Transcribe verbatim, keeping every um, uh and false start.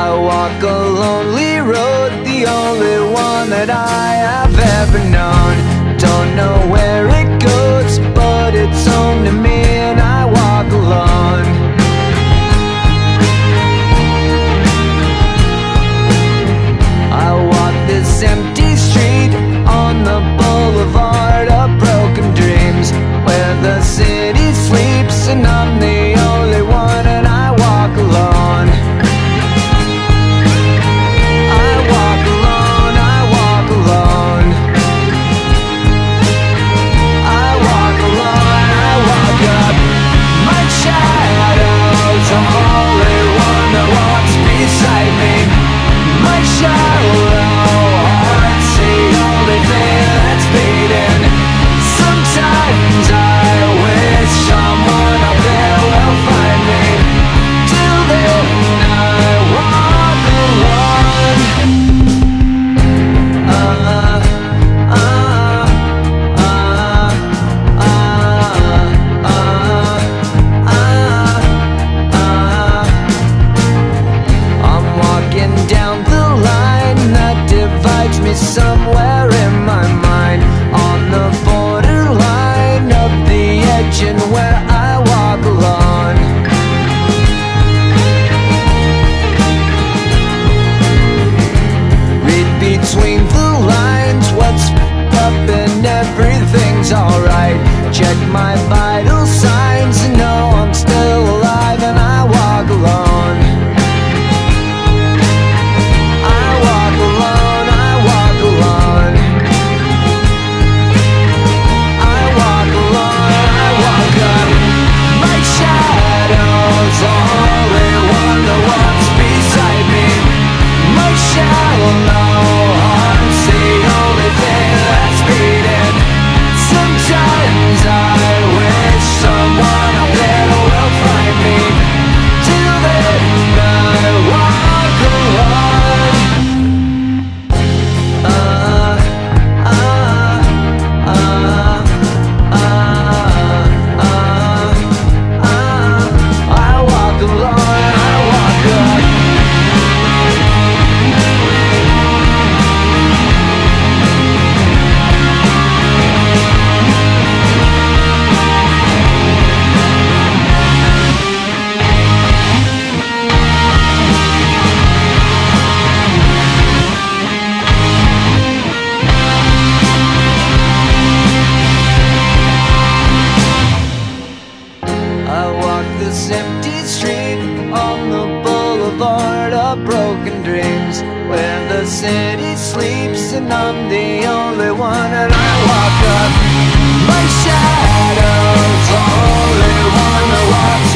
I walk a lonely road, the only one that I have ever known. Don't know where it goes, but it's home to me, and I walk alone. I walk this empty street on the boulevard of broken dreams, where the city sleeps and I'm the only one, and I walk alone. I walk alone, I walk alone. I walk alone, I walk up my shadow, the only one that walks beside me. My shallow heart's the only thing that's beating. Sometimes I wish someone up there will find me. Till then I walk alone. Uh, uh, uh, uh, uh, uh, uh, uh. I'm walking down the line that divides me somewhere in my mind, on the borderline of the edge and where I walk alone. Read between the lines what's up and everything's alright. Check my vital signs and know I'm still alive, and I walk alone. I walk alone, I walk alone. I walk alone, I walk up my shadow's the only one that walks beside me. My shallow heart's the only thing that's beating. Sometimes I wish someone out there will find me. Till then I walk alone. Uh, uh, uh, uh, uh, uh. I walk alone, I walk up. I walk this empty street on the boulevard of broken dreams, where the city sleeps and I'm the only one, and I walk up my shadow's the only one that walks